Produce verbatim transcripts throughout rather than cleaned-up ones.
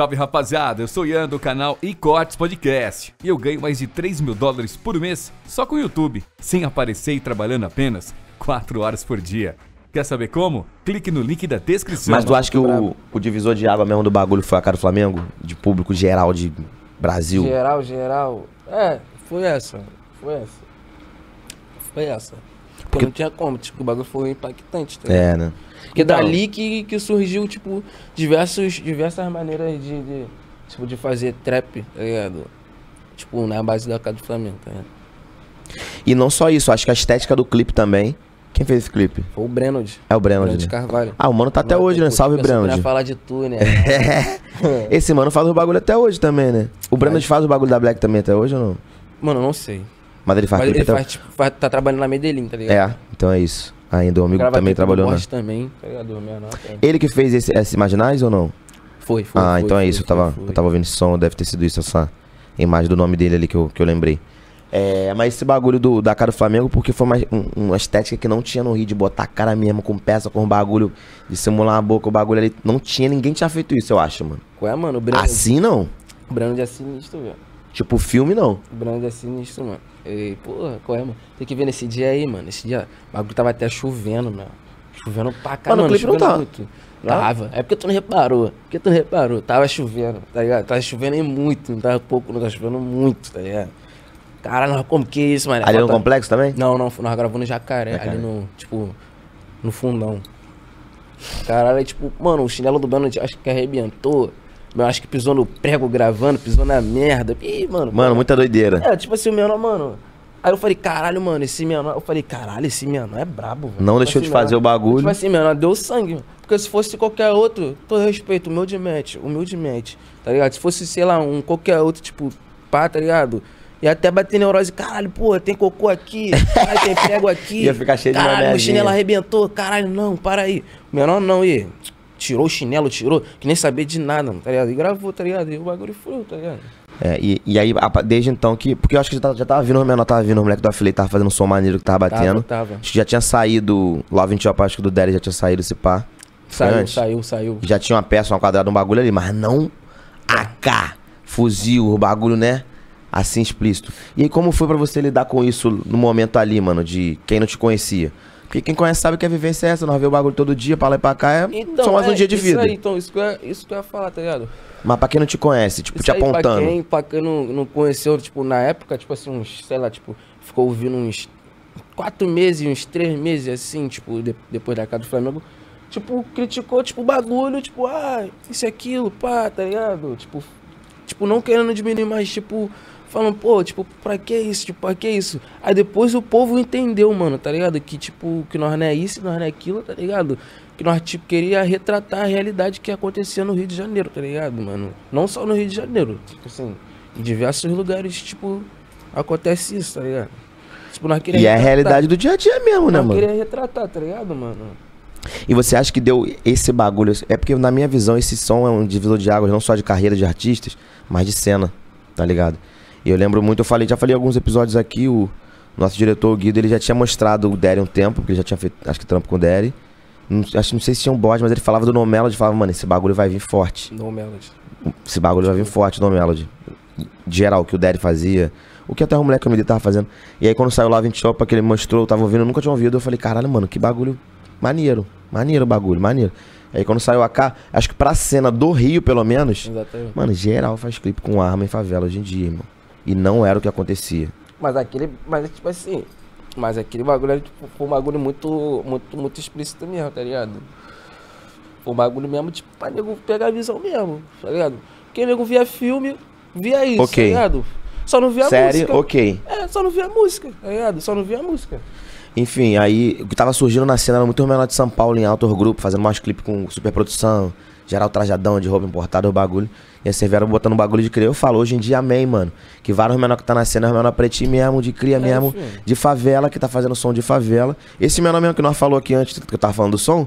Salve rapaziada, eu sou o Ian do canal iCortes Podcast e eu ganho mais de três mil dólares por mês só com o YouTube, sem aparecer e trabalhando apenas quatro horas por dia. Quer saber como? Clique no link da descrição. Mas tu acha que o, o divisor de água mesmo do bagulho foi a cara do Flamengo? De público geral, de Brasil? Geral, geral... É, foi essa, foi essa, foi essa. Porque, Porque não tinha como, tipo, o bagulho foi impactante. Tá é, né? Porque então, dali que, que surgiu, tipo, diversos, diversas maneiras de, de, tipo, de fazer trap, tá ligado? Tipo, na base da cara do Flamengo, tá ligado? E não só isso, acho que a estética do clipe também. Quem fez esse clipe? Foi o Brand. É o Brand de Carvalho. Ah, o mano tá o até mano hoje, né? Salve, Brand. Pra falar de tu, né? É. Esse mano faz o bagulho até hoje também, né? O Brando mas... faz o bagulho da Black também até hoje ou não? Mano, eu não sei. Mas ele faz mas clipe ele até... faz, tipo, faz, tá trabalhando na Medellín, tá ligado? É, então é isso. Ainda o amigo também trabalhou na... Bosch também, tá ligado? Ele que fez esse, esse Imaginais ou não? Foi, foi. Ah, foi, então foi, é isso. Foi, eu, tava, foi. eu tava ouvindo esse som, deve ter sido isso, essa imagem do nome dele ali que eu, que eu lembrei. É, mas esse bagulho do, da cara do Flamengo, porque foi uma, um, uma estética que não tinha no Rio, de botar a cara mesmo com peça, com o bagulho, de simular a boca, o bagulho ali, não tinha, ninguém tinha feito isso, eu acho, mano. Qual é, mano? O Brando, assim não? O Brando é sinistro, velho. Tipo, filme não. O Brando é sinistro, mano. E, porra, qual é, mano? Tem que ver nesse dia aí, mano. Esse dia, o bagulho tava até chovendo, mano. Chovendo pra caramba. Mas no clipe não tá. Muito. Tava. É porque tu não reparou. Porque tu não reparou. Tava chovendo, tá ligado? Tava chovendo e muito, não tava pouco, não tava chovendo muito, tá ligado? Caralho, como que é isso, mano? Ali no tá... complexo também? Não, não, nós gravamos no Jacaré, é, ali no, tipo, no fundão. Caralho, tipo, mano, o chinelo do Brando acho que arrebentou. Eu acho que pisou no prego gravando, pisou na merda. Ih, mano. Mano, cara, muita doideira. É, tipo assim, o menor, mano. Aí eu falei, caralho, mano, esse menor. Eu falei, caralho, esse menor é brabo, velho. Não deixou de fazer o bagulho. Tipo assim, menor, deu sangue. Porque se fosse qualquer outro, todo respeito, humildemente, humildemente, tá ligado? Se fosse, sei lá, um qualquer outro, tipo, pá, tá ligado? E até bater neurose, caralho, porra, tem cocô aqui, caralho, tem prego aqui. Ia ficar cheio de merda. Caralho, o chinelo arrebentou, caralho, não, para aí. O menor não, e tirou o chinelo, tirou, que nem sabia de nada, tá ligado? E gravou, tá ligado? E o bagulho foi, tá ligado? É, e, e aí, desde então que... Porque eu acho que já tava, já tava vindo, o menor tava vindo, o moleque do afilei tava fazendo um som maneiro que tava batendo. Tava, tava. Acho que já tinha saído, lá vinte Chopa, acho que do Daddy já tinha saído esse pá. Saiu, antes. saiu, saiu. Já tinha uma peça, uma quadrada, um bagulho ali, mas não A K, fuzil, o bagulho, né? Assim explícito. E aí como foi pra você lidar com isso no momento ali, mano, de quem não te conhecia? Porque quem conhece sabe que a vivência é essa, nós vê o bagulho todo dia, pra lá e pra cá, é então, só mais é, um dia de isso vida. Aí, então, isso que, eu ia, isso que eu ia falar, tá ligado? Mas pra quem não te conhece, tipo, isso te aí, apontando. Pra quem, pra quem não, não conheceu, tipo, na época, tipo assim, uns, sei lá, tipo, ficou ouvindo uns quatro meses, uns três meses, assim, tipo, de, depois da casa do Flamengo, tipo, criticou, tipo, o bagulho, tipo, ah, isso e aquilo, pá, tá ligado? Tipo, tipo, não querendo diminuir, mas, tipo... Falam, pô, tipo, pra que isso? Tipo, pra que isso? Aí depois o povo entendeu, mano, tá ligado? Que, tipo, que nós não é isso, nós não é aquilo, tá ligado? Que nós, tipo, queria retratar a realidade que acontecia no Rio de Janeiro, tá ligado, mano? Não só no Rio de Janeiro, tipo assim, em diversos lugares, tipo, acontece isso, tá ligado? Tipo, nós queríamos retratar. E é a realidade do dia a dia mesmo, né, mano? Nós queríamos retratar, tá ligado, mano? E você acha que deu esse bagulho? É porque, na minha visão, esse som é um divisor de águas, não só de carreira de artistas, mas de cena, tá ligado? E eu lembro muito, eu falei, já falei em alguns episódios aqui, o nosso diretor, o Guido, ele já tinha mostrado o Derry um tempo, porque ele já tinha feito, acho que trampo com o Derry. Não, acho que não sei se tinha um Borges, mas ele falava do NoMelody, falava, mano, esse bagulho vai vir forte. NoMelody. Esse bagulho vai vir forte, NoMelody. Geral, que o Derry fazia, o que até o moleque que eu me tava fazendo. E aí quando saiu lá vinte Chopa, que ele mostrou, eu tava ouvindo, eu nunca tinha ouvido, eu falei, caralho, mano, que bagulho maneiro, maneiro o bagulho, maneiro. Aí quando saiu A K, acho que pra cena do Rio, pelo menos, exatamente. Mano, geral faz clipe com arma em favela hoje em dia, irmão. E não era o que acontecia. Mas aquele, mas tipo assim, mas aquele bagulho era tipo, foi um bagulho muito, muito, muito explícito mesmo, tá ligado? Foi um bagulho mesmo, tipo, pra nego pegar a visão mesmo, tá ligado? Porque nego via filme, via isso, okay. Tá ligado? Só não via série, música. ok. É, só não via música, tá ligado? Só não via música. Enfim, aí o que tava surgindo na cena era muito o menor de São Paulo em Autor Grupo, fazendo mais clipe com superprodução, geral trajadão de roupa importada, o bagulho. E aí vocês vieram botando um bagulho de cria. Eu falo, hoje em dia, amém, mano. Que vários menor que tá na cena, é menor pretinho mesmo, de cria é, mesmo, filho. De favela, que tá fazendo som de favela. Esse menor mesmo que nós falou aqui antes, que eu tava falando do som,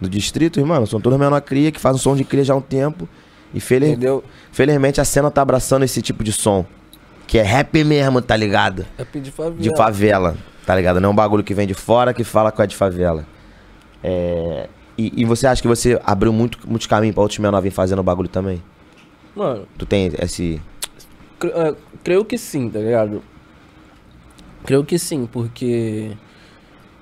do distrito, irmão, são todos menor cria, que faz um som de cria já há um tempo. E feliz... felizmente a cena tá abraçando esse tipo de som. Que é rap mesmo, tá ligado? Rap de favela. De favela, tá ligado? Não é um bagulho que vem de fora, que fala que é de favela. É... E, e você acha que você abriu muito, muito caminho pra outros menores virem fazendo o bagulho também? Mano. Tu tem esse... Uh, creio que sim, tá ligado? Creio que sim, porque...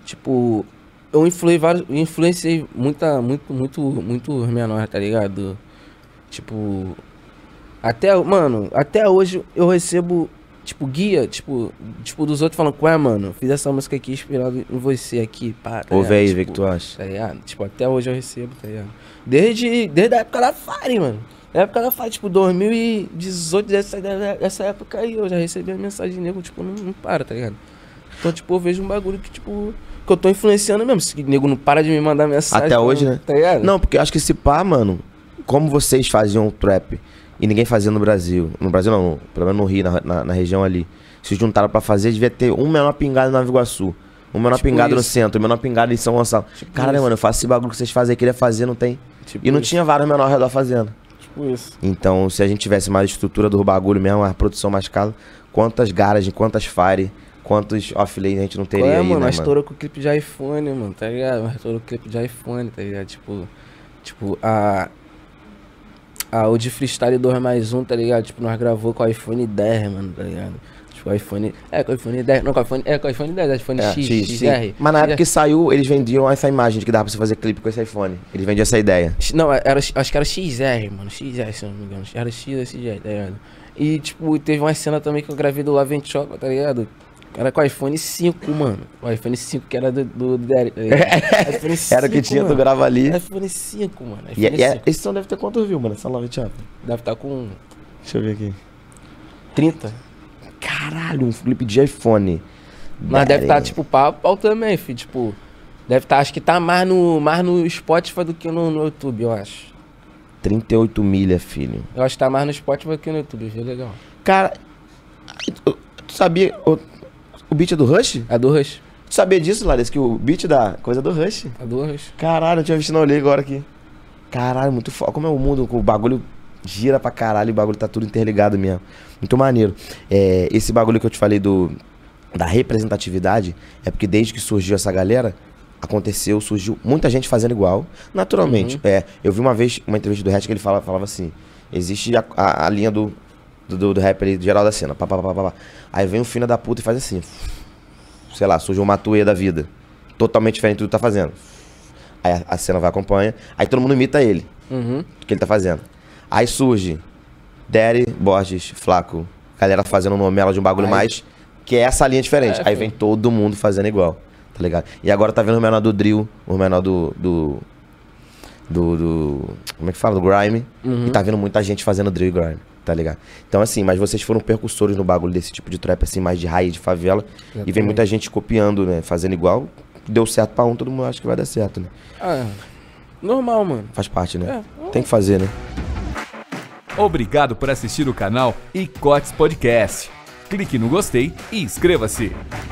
Tipo... Eu influei vários, influenciei muita, muito, muito, muito menor, tá ligado? Tipo... Até, mano, até hoje eu recebo, tipo, guia, tipo, tipo dos outros falando, ué, mano, fiz essa música aqui inspirada em você aqui, pá. Ouve aí, vê o que tu acha. Tá ligado? Tipo, até hoje eu recebo, tá ligado? Desde, desde a época da FARI, mano. Na época da FARI, tipo, dois mil e dezoito, essa, essa época aí, eu já recebi a mensagem nego, tipo, não, não para, tá ligado? Então, tipo, eu vejo um bagulho que, tipo, que eu tô influenciando mesmo. Esse nego não para de me mandar mensagem. Até hoje, né? Tá ligado? Não, porque eu acho que esse pá, mano, como vocês faziam o trap... E ninguém fazia no Brasil. No Brasil não, pelo menos no Rio, na, na, na região ali. Se juntaram pra fazer, devia ter um menor pingado em Nova Iguaçu. Um menor tipo pingado isso. no centro, um menor pingado em São Gonçalo. Tipo Caralho, isso. mano, eu faço esse bagulho que vocês fazem, queria fazer, não tem. Tipo e não isso. tinha vários menores ao redor fazendo. Tipo isso. Então, se a gente tivesse mais estrutura do bagulho mesmo, a produção mais cara, quantas garagens, quantas fire, quantos off-lane a gente não teria é, aí, mano, né, mano? Mas estourou com o clipe de iPhone, mano, tá ligado? Mas estourou com o clipe de iPhone, tá ligado? Tipo, tipo, a... Ah, o de freestyle dois mais um, tá ligado? Tipo, nós gravou com o iPhone dez, mano, tá ligado? Tipo, o iPhone... É, com o iPhone dez... Não, com o iPhone... É, com o iPhone dez, iPhone é, X, X, X R. Mas na época que saiu, eles vendiam essa imagem de que dava pra você fazer clipe com esse iPhone. Eles vendiam essa ideia. Não, era, acho que era X R, mano. X R, se não me engano. Era X R, tá ligado? E, tipo, teve uma cena também que eu gravei do Live em Chopa, tá ligado? Era com o iPhone cinco, mano. O iPhone cinco que era do, do Daddy, tá ligado? iPhone cinco, era o que tinha, mano. Tu grava ali. iPhone cinco, mano. iPhone yeah, yeah. cinco. Esse som deve ter quantos views, mano? Essa live de chapa? Deve estar com... Deixa eu ver aqui. trinta. Caralho, um flip de iPhone. Mas Daddy. Deve estar, tipo, pau, pau também, filho. Tipo, deve estar, acho que tá mais no, mais no Spotify do que no, no YouTube, eu acho. trinta e oito milha, filho. Eu acho que tá mais no Spotify do que no YouTube, viu? Legal. Cara, tu sabia... Eu... O beat é do Rush? É do Rush. Tu sabia disso, Larissa? Que o beat da coisa é do Rush? É do Rush. Caralho, eu tinha visto, não olhei agora aqui. Caralho, muito foda. Como é o mundo, o bagulho gira pra caralho, o bagulho tá tudo interligado mesmo. Muito maneiro. É, esse bagulho que eu te falei do da representatividade, é porque desde que surgiu essa galera, aconteceu, surgiu muita gente fazendo igual, naturalmente. Uhum. É, eu vi uma vez, uma entrevista do Hatch, que ele fala, falava assim, existe a, a, a linha do... Do, do rap ali, do geral da cena, pá, pá, pá, pá, pá. Aí vem um filho da puta e faz assim, sei lá, surge um Matuê da vida, totalmente diferente do que tu tá fazendo. Aí a, a cena vai, acompanha, aí todo mundo imita ele, uhum. O que ele tá fazendo. Aí surge Derry, Borges, Flacko, galera fazendo o NoMelody de um bagulho aí. Mais, que é essa linha diferente. É, aí vem todo mundo fazendo igual, tá ligado? E agora tá vendo o menor do Drill, o menor do... do... Do, do... Como é que fala? Do Grime. Uhum. E tá vendo muita gente fazendo Drill e Grime, tá ligado? Então, assim, mas vocês foram percussores no bagulho desse tipo de trap, assim, mais de raiz, de favela. Exatamente. E vem muita gente copiando, né? Fazendo igual. Deu certo pra um, todo mundo acha que vai dar certo, né? Ah, é. Normal, mano. Faz parte, né? É. Tem que fazer, né? Obrigado por assistir o canal iCortes Podcast. Clique no gostei e inscreva-se.